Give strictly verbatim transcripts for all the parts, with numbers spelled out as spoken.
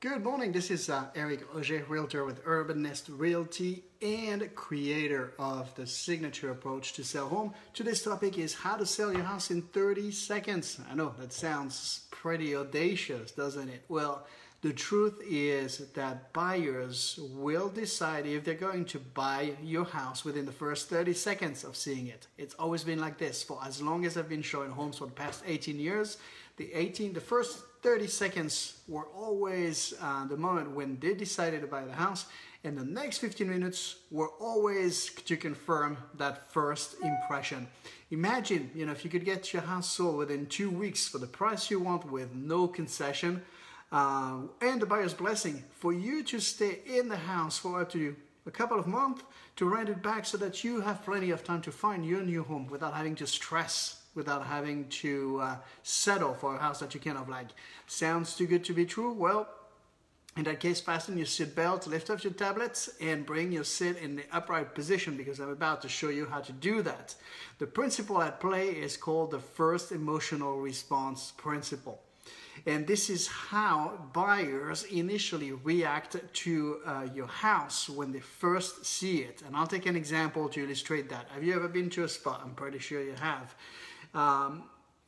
Good morning, this is uh, Eric Auger, Realtor with Urban Nest Realty and creator of The Signature Approach to Sell Home. Today's topic is how to sell your house in thirty seconds. I know that sounds pretty audacious, doesn't it? Well, the truth is that buyers will decide if they're going to buy your house within the first thirty seconds of seeing it. It's always been like this. For as long as I've been showing homes for the past eighteen years, the, eighteen, the first thirty seconds were always uh, the moment when they decided to buy the house, and the next fifteen minutes were always to confirm that first impression. Imagine, you know, if you could get your house sold within two weeks for the price you want with no concession uh, and the buyer's blessing for you to stay in the house for up to a couple of months to rent it back so that you have plenty of time to find your new home without having to stress, without having to uh, settle for a house that you kind of like. Sounds too good to be true? Well, in that case, fasten your seatbelt, lift up your tablets, and bring your seat in the upright position, because I'm about to show you how to do that. The principle at play is called the first emotional response principle. And this is how buyers initially react to uh, your house when they first see it. And I'll take an example to illustrate that. Have you ever been to a spa? I'm pretty sure you have. Um,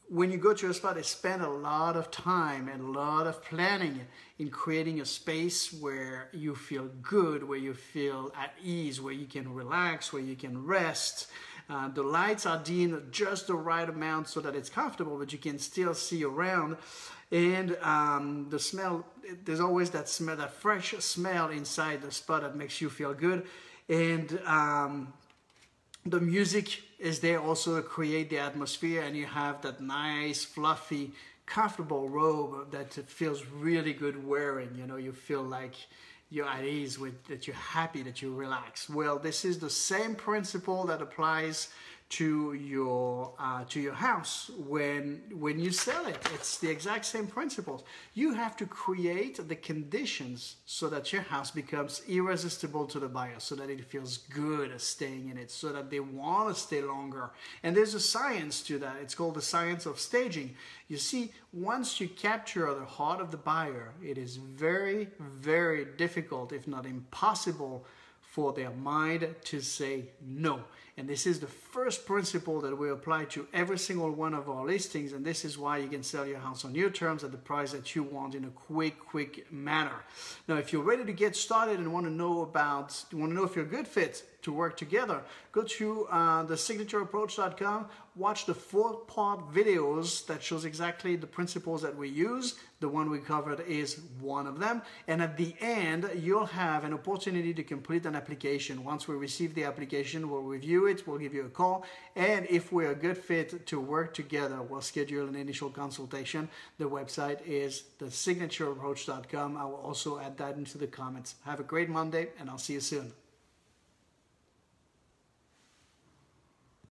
when you go to a spa, they spend a lot of time and a lot of planning in creating a space where you feel good, where you feel at ease, where you can relax, where you can rest. Uh, the lights are dimmed just the right amount so that it's comfortable, but you can still see around. And um, the smell, there's always that smell, that fresh smell inside the spa that makes you feel good. And um, the music is there also to create the atmosphere, and you have that nice, fluffy, comfortable robe that feels really good wearing. You know, you feel like you're at ease with that, you're happy, that you relax. Well, this is the same principle that applies to your uh, to your house when when you sell it. It's the exact same principles. You have to create the conditions so that your house becomes irresistible to the buyer, so that it feels good staying in it, so that they want to stay longer. And there's a science to that. It's called the science of staging. You see, once you capture the heart of the buyer, it is very, very difficult, if not impossible, for their mind to say no. And this is the first principle that we apply to every single one of our listings, and this is why you can sell your house on your terms at the price that you want in a quick, quick manner. Now, if you're ready to get started and want to know about, want to know if you're a good fit to work together, go to uh, the signature approach dot com, watch the four-part videos that shows exactly the principles that we use. The one we covered is one of them. And at the end, you'll have an opportunity to complete an application. Once we receive the application, we'll review it, we'll give you a call, and if we're a good fit to work together, we'll schedule an initial consultation. The website is the signature approach dot com. I will also add that into the comments. Have a great Monday, and I'll see you soon.